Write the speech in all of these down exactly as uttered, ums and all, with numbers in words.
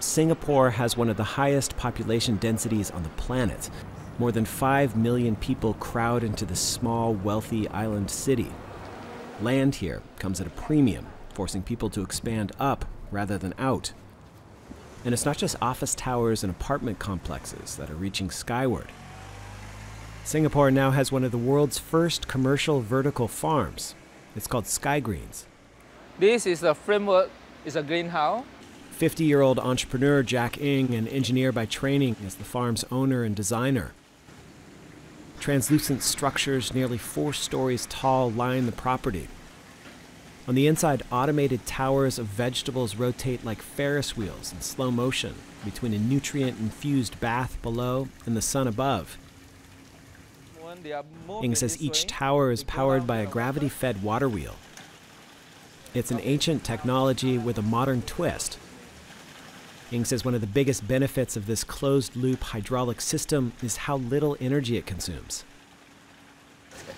Singapore has one of the highest population densities on the planet. More than five million people crowd into this small, wealthy island city. Land here comes at a premium, forcing people to expand up rather than out. And it's not just office towers and apartment complexes that are reaching skyward. Singapore now has one of the world's first commercial vertical farms. It's called Sky Greens. This is a framework, it's a greenhouse. fifty-year-old entrepreneur Jack Ng, an engineer by training, is the farm's owner and designer. Translucent structures nearly four stories tall line the property. On the inside, automated towers of vegetables rotate like Ferris wheels in slow motion between a nutrient-infused bath below and the sun above. Ng says each tower is powered by a gravity-fed water wheel. It's an ancient technology with a modern twist. Ng says one of the biggest benefits of this closed-loop hydraulic system is how little energy it consumes.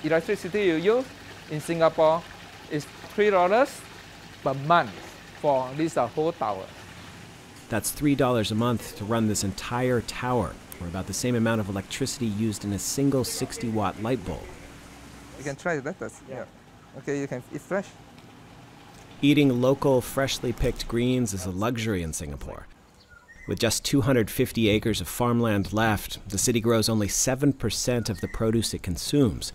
Electricity you use in Singapore is three dollars per month for this whole tower. That's three dollars a month to run this entire tower, or about the same amount of electricity used in a single sixty-watt light bulb. You can try the lettuce. Yeah. Okay, you can. It's fresh. Eating local, freshly picked greens is a luxury in Singapore. With just two hundred fifty acres of farmland left, the city grows only seven percent of the produce it consumes.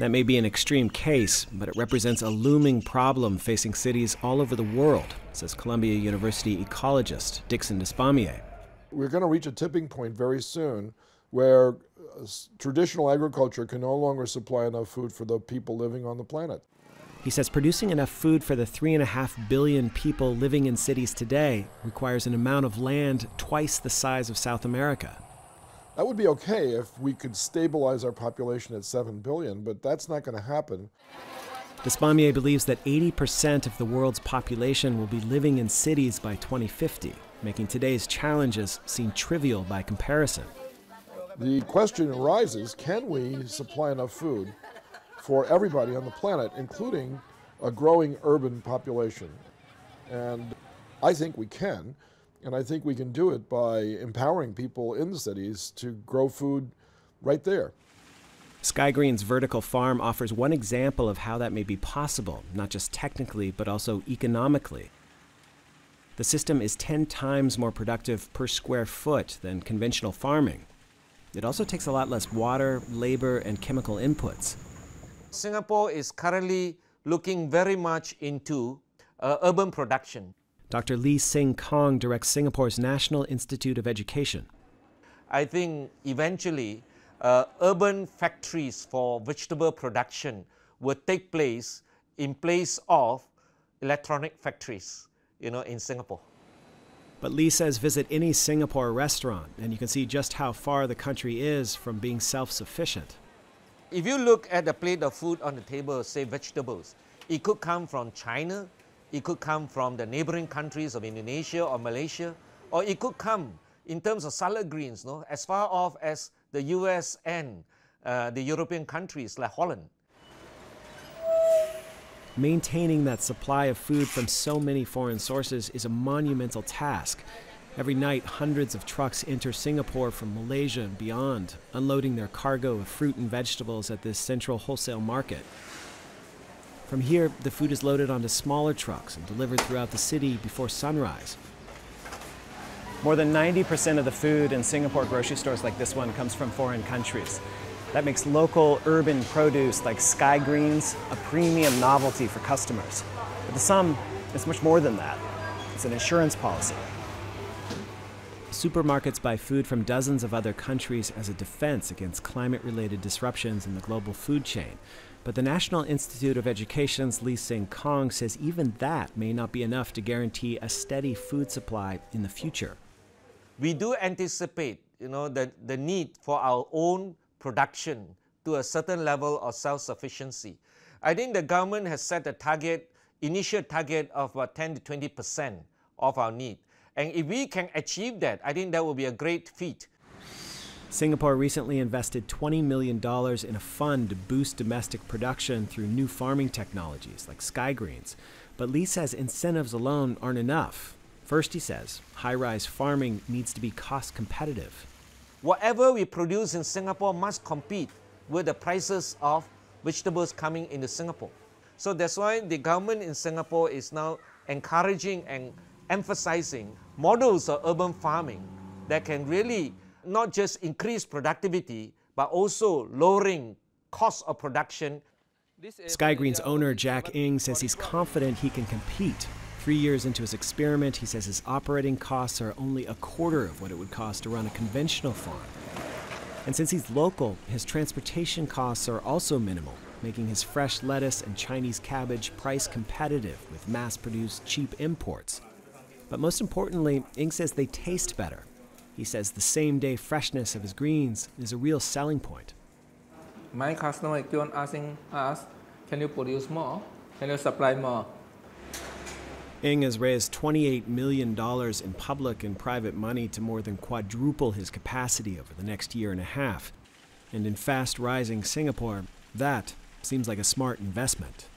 That may be an extreme case, but it represents a looming problem facing cities all over the world, says Columbia University ecologist Dickson Despommier. We're going to reach a tipping point very soon where traditional agriculture can no longer supply enough food for the people living on the planet. He says producing enough food for the three and a half billion people living in cities today requires an amount of land twice the size of South America. That would be okay if we could stabilize our population at seven billion, but that's not going to happen. Despommier believes that eighty percent of the world's population will be living in cities by twenty fifty, making today's challenges seem trivial by comparison. The question arises, can we supply enough food for everybody on the planet, including a growing urban population? And I think we can, and I think we can do it by empowering people in the cities to grow food right there. Sky Green's vertical farm offers one example of how that may be possible, not just technically, but also economically. The system is ten times more productive per square foot than conventional farming. It also takes a lot less water, labor, and chemical inputs. Singapore is currently looking very much into uh, urban production. Doctor Lee Sing Kong directs Singapore's National Institute of Education. I think eventually uh, urban factories for vegetable production will take place in place of electronic factories, you know, in Singapore. But Lee says visit any Singapore restaurant and you can see just how far the country is from being self-sufficient. If you look at the plate of food on the table, say vegetables, it could come from China, it could come from the neighboring countries of Indonesia or Malaysia, or it could come in terms of salad greens, no, as far off as the U S and uh, the European countries like Holland. Maintaining that supply of food from so many foreign sources is a monumental task. Every night, hundreds of trucks enter Singapore from Malaysia and beyond, unloading their cargo of fruit and vegetables at this central wholesale market. From here, the food is loaded onto smaller trucks and delivered throughout the city before sunrise. More than ninety percent of the food in Singapore grocery stores like this one comes from foreign countries. That makes local urban produce like Sky Greens a premium novelty for customers. But the sum is much more than that. It's an insurance policy. Supermarkets buy food from dozens of other countries as a defense against climate-related disruptions in the global food chain. But the National Institute of Education's Lee Sing Kong says even that may not be enough to guarantee a steady food supply in the future. We do anticipate, you know, the, the need for our own production to a certain level of self-sufficiency. I think the government has set a target, initial target of about ten to twenty percent of our need. And if we can achieve that, I think that will be a great feat. Singapore recently invested twenty million dollars in a fund to boost domestic production through new farming technologies like Sky Greens. But Lee says incentives alone aren't enough. First, he says, high-rise farming needs to be cost-competitive. Whatever we produce in Singapore must compete with the prices of vegetables coming into Singapore. So that's why the government in Singapore is now encouraging and emphasizing models of urban farming that can really not just increase productivity, but also lowering costs of production. Sky Greens owner Jack Ng says he's confident he can compete. Three years into his experiment, he says his operating costs are only a quarter of what it would cost to run a conventional farm. And since he's local, his transportation costs are also minimal, making his fresh lettuce and Chinese cabbage price competitive with mass-produced cheap imports. But most importantly, Ng says they taste better. He says the same-day freshness of his greens is a real selling point. My customer keep on asking us, can you produce more? Can you supply more? Ng has raised twenty-eight million dollars in public and private money to more than quadruple his capacity over the next year and a half. And in fast-rising Singapore, that seems like a smart investment.